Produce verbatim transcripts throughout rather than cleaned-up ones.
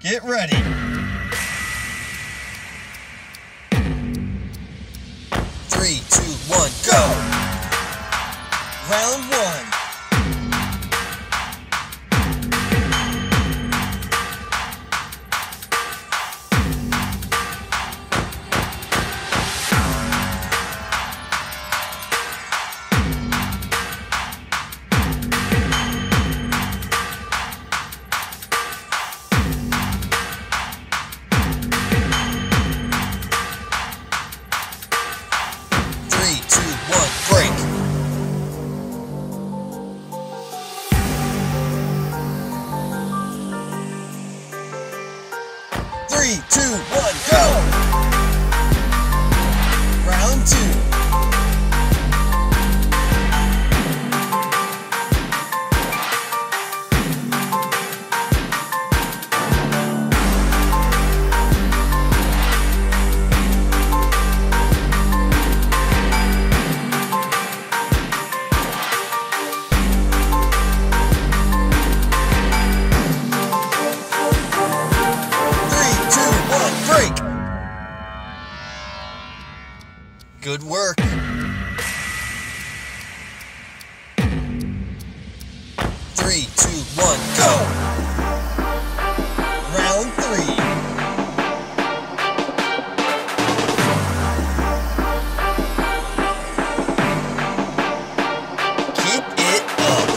Get ready. Three, two, one, go. Round one. Three, two, one, go! Round two. Good work. Three, two, one, go. Round three. Keep it up.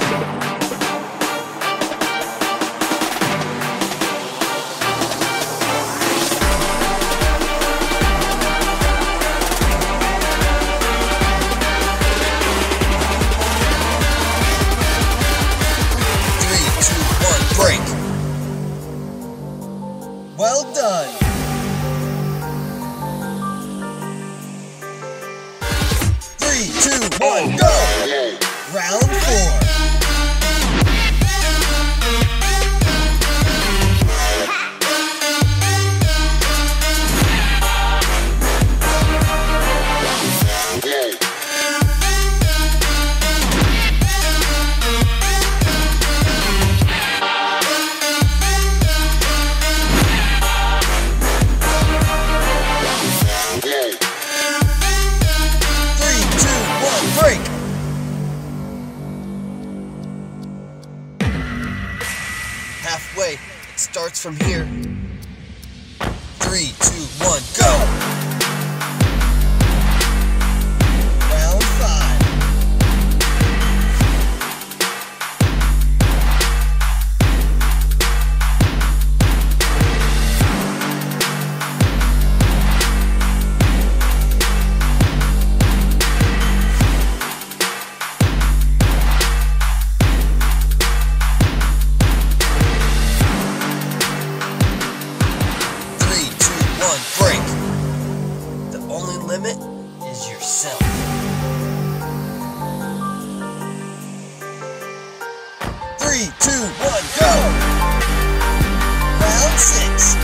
Well done. Three, two, one, go. Round four. Halfway, it starts from here. Three, two, one, go! Limit is yourself. Three, two, one, go! Round six.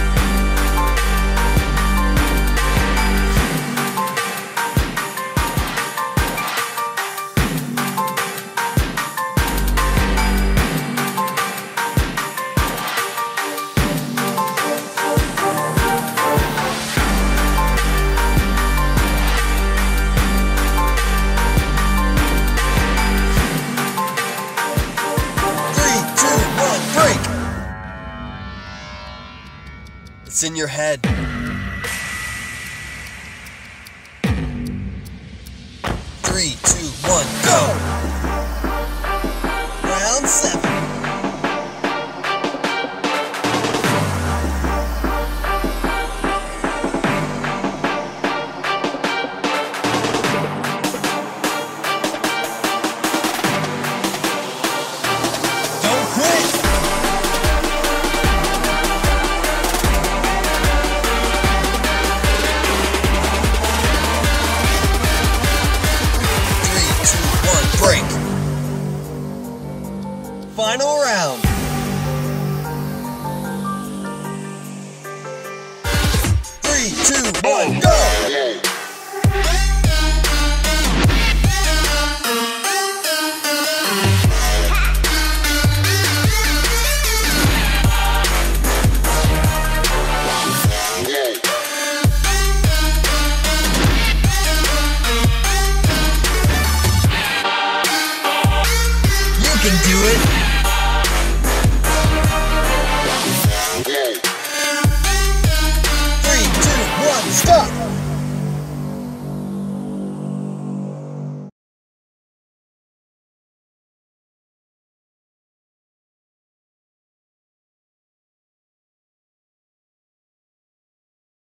It's in your head. Three, two, one, go! Round seven. Final round. Three, two, one, go! do it.